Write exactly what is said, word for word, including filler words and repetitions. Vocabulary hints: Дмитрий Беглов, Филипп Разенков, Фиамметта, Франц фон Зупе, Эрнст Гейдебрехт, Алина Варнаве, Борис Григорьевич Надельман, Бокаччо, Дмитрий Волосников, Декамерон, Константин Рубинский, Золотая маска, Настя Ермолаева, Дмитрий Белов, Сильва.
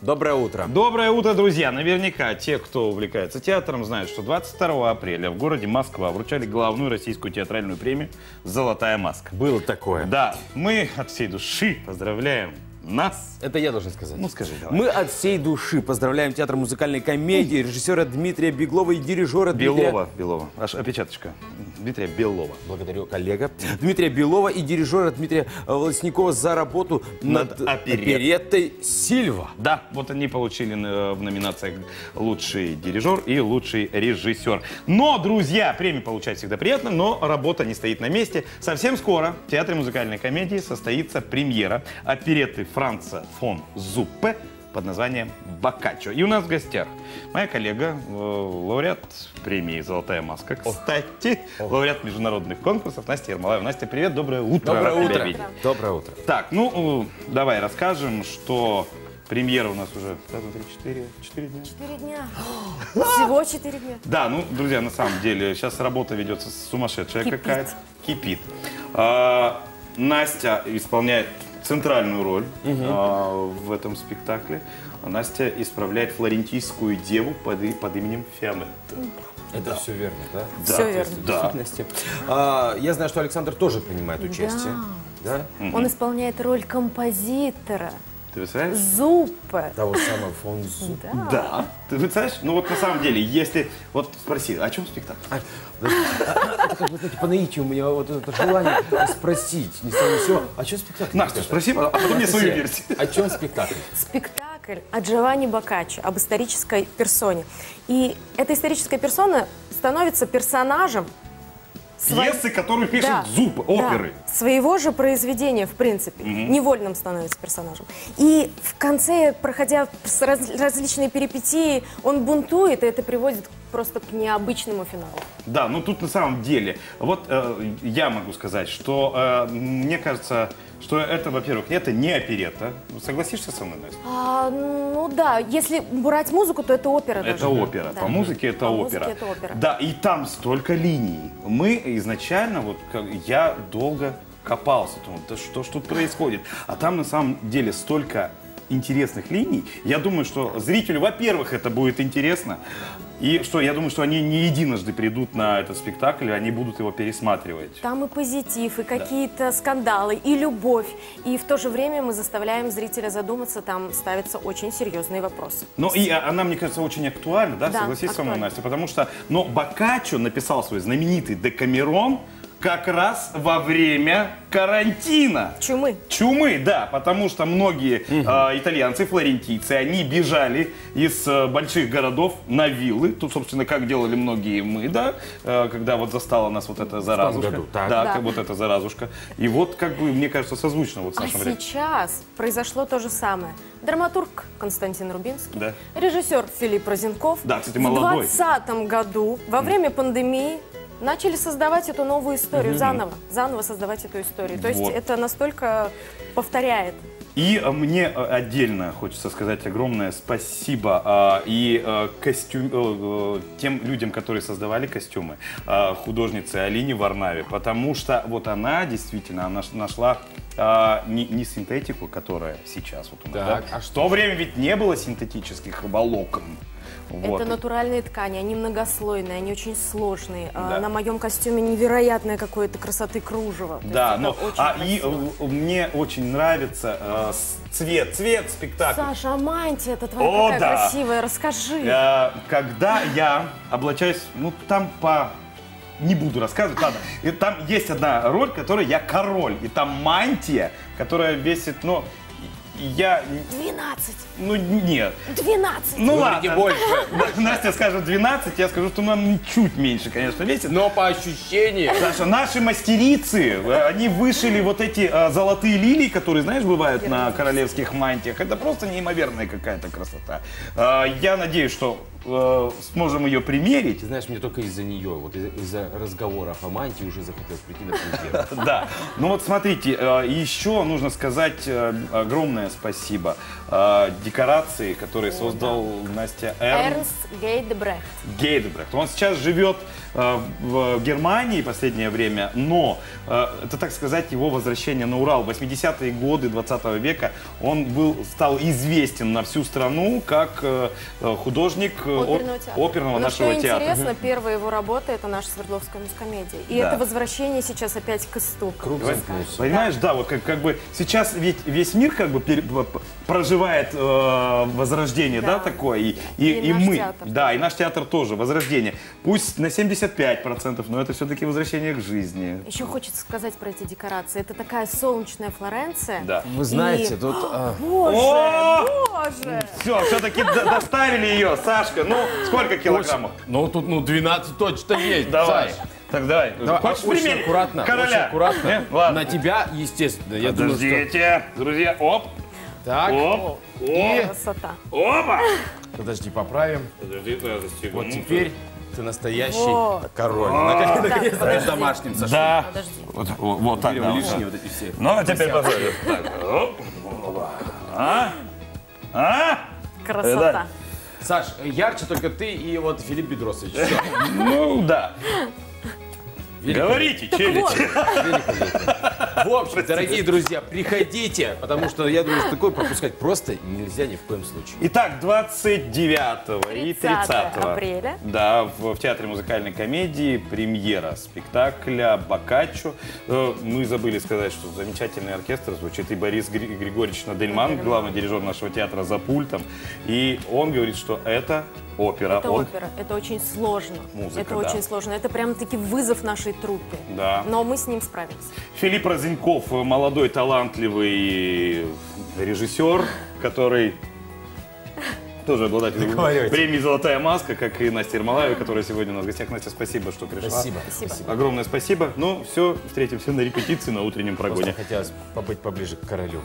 Доброе утро. Доброе утро, друзья. Наверняка те, кто увлекается театром, знают, что двадцать второго апреля в городе Москва вручали главную российскую театральную премию «Золотая маска». Было такое. Да. Мы от всей души поздравляем нас. Это я должен сказать. Ну, скажи, давай. Мы от всей души поздравляем театр музыкальной комедии, режиссера Дмитрия Беглова и дирижера Белова. Дмитрия... Белова. Аж опечаточка. Дмитрия Белова. Благодарю, коллега. Дмитрия Белова и дирижера Дмитрия Волосникова за работу над, над опереттой «Сильва». Да, вот они получили в номинациях «Лучший дирижер» и «Лучший режиссер». Но, друзья, премию получать всегда приятно, но работа не стоит на месте. Совсем скоро в театре музыкальной комедии состоится премьера оперетты Франца фон Зупе под названием «Бокаччо». И у нас в гостях моя коллега, лауреат премии «Золотая маска», кстати, лауреат международных конкурсов Настя Ермолаева. Настя, привет, доброе утро. Доброе утро. Доброе. доброе утро. Так, ну, давай расскажем, что премьера у нас уже четыре дня. четыре дня. Всего четыре дня. Да, ну, друзья, на самом деле, сейчас работа ведется сумасшедшая какая-то. Кипит. А, Настя исполняет центральную роль угу. а, в этом спектакле. Настя исправляет флорентийскую деву под, под именем Фиамметта. Это да. все верно, да? Да. Все верно. Да. А, я знаю, что Александр тоже принимает участие. Да. Да? Он угу. исполняет роль композитора. Ты представляешь? Зупе. Того самого фон Зупе. Да. да. Ты представляешь? Ну вот на самом деле, если... Вот спроси, о чем спектакль? А, это как бы, знаете, по наитию у меня вот это желание спросить. Не сразу все. О чем спектакль? Настя, спроси, а потом мне свою версию. О чем спектакль? Спектакль о Джованни Бокаччо, об исторической персоне. И эта историческая персона становится персонажем Свои... пьесы, которую пишет да, Зупе, оперы. Да, своего же произведения, в принципе. Угу. Невольным становится персонажем. И в конце, проходя раз... различные перипетии, он бунтует, и это приводит просто к необычному финалу. Да, ну тут на самом деле, вот э, я могу сказать, что э, мне кажется, что это, во-первых, это не оперетта. Согласишься со мной, Настя? А, ну да, если брать музыку, то это опера. Это даже. опера, да. по музыке это по опера. Музыке это опера. Да, и там столько линий. Мы изначально, вот я долго копался, думал, да что ж тут происходит? А там на самом деле столько интересных линий. Я думаю, что зрителю, во-первых, это будет интересно. И что, я думаю, что они не единожды придут на этот спектакль, они будут его пересматривать. Там и позитив, и какие-то да. скандалы, и любовь. И в то же время мы заставляем зрителя задуматься, там ставятся очень серьезные вопросы. Но и она, мне кажется, очень актуальна, да, да согласись со мной, Настя? Потому что, но Бокаччо написал свой знаменитый «Декамерон» как раз во время карантина. Чумы. Чумы, да, потому что многие угу. э, итальянцы, флорентийцы, они бежали из э, больших городов на виллы. Тут, собственно, как делали многие мы, да, э, когда вот застала нас вот эта заразушка. В том году, так. Да, да. Как, вот эта заразушка. И вот, как бы, мне кажется, созвучно вот с нашим временем. А сейчас произошло то же самое. Драматург Константин Рубинский, да. режиссер Филипп Разенков. Да, кстати, молодой. В двадцатом году, во время пандемии, начали создавать эту новую историю mm-hmm. заново, заново создавать эту историю. То вот. есть это настолько повторяет. И мне отдельно хочется сказать огромное спасибо а, и а, костюм, а, тем людям, которые создавали костюмы, а, художнице Алине Варнаве, потому что вот она действительно она нашла а, не, не синтетику, которая сейчас вот у нас. Так, да? А в то время ведь не было синтетических волокон. Вот. Это натуральные ткани, они многослойные, они очень сложные. Да. А, на моем костюме невероятное какое-то красоты кружево. Да, но а, и мне очень нравится а, цвет, цвет спектакля. Саша, а мантия, это твоя О, такая да. красивая, расскажи. А, когда я облачаюсь, ну там по... Не буду рассказывать, ладно. И там есть одна роль, которая я король, и там мантия, которая весит, ну... Я... двенадцать. Ну, нет. двенадцать. Ну, ладно. Больше. Настя скажет двенадцать, я скажу, что нам чуть меньше, конечно, весит. Но по ощущениям. Саша, наши мастерицы, они вышили вот эти а, золотые лилии, которые, знаешь, бывают я на надеюсь. королевских мантиях. Это просто неимоверная какая-то красота. А, я надеюсь, что а, сможем ее примерить. Ты знаешь, мне только из-за нее, вот из-за разговоров о мантии уже захотелось прийти на премьеру. Да. Ну, вот смотрите, еще нужно сказать огромное спасибо э, декорации, которые создал да. Настя Эрн... Эрнст Гейдебрехт. Гейдебрехт. Он сейчас живет э, в Германии в последнее время, но э, это, так сказать, его возвращение на Урал. В восьмидесятые годы двадцатого века он был, стал известен на всю страну как э, художник оперного, театра. оперного нашего что театра. Интересно, первая его работа — это наша Свердловская мускомедия. И да. это возвращение сейчас опять к истокам. Круто. Понимаешь, да, да вот как, как бы сейчас ведь весь мир как бы пере, проживает э, возрождение, да, да такое, и, и, и, и мы, театр. да, и наш театр тоже, возрождение. Пусть на семьдесят пять процентов, но это все-таки возвращение к жизни. Еще хочется сказать про эти декорации. Это такая солнечная Флоренция. Да. Вы знаете, и... тут... О, боже, о! боже! Все, все-таки доставили ее, Сашка, ну сколько килограммов? Ну тут ну двенадцать точно есть, давай. Так, давай. давай. Хочешь а, очень аккуратно, Короля. Очень аккуратно. Нет, ладно. На тебя, естественно. Я Подождите, думаю, что... друзья. Оп. Так. Оп. И... Красота. Опа. Подожди, поправим. Подожди, подожди. Вот теперь ты настоящий вот. король. А, Наконец-то да. домашним сошел. Да. Подожди. Вот, вот, вот так. Да, лишние вот эти все. Ну, а теперь позволь. А? А? Красота. Саш, ярче только ты и вот Филипп Бедросович. Ну, да. Говорите, челядь! Вот. В общем, дорогие друзья, приходите, потому что я думаю, что такое пропускать просто нельзя ни в коем случае. Итак, двадцать девятого и тридцатого апреля да, в, в Театре музыкальной комедии премьера спектакля «Бокаччо». Мы забыли сказать, что замечательный оркестр звучит, и Борис Григорьевич Надельман, главный дирижер нашего театра, за пультом. И он говорит, что это... Опера. Это Он... опера. Это очень сложно. Музыка, это да. очень сложно. Это прям-таки вызов нашей труппе. Да. Но мы с ним справились. Филипп Разенков, молодой, талантливый режиссер, который... тоже обладатель премии «Золотая маска», как и Настя Ермолаева, которая сегодня у нас в гостях. Настя, спасибо, что пришла. Спасибо. спасибо. Огромное спасибо. Ну, все, встретимся на репетиции, на утреннем прогоне. Просто хотелось побыть поближе к королю.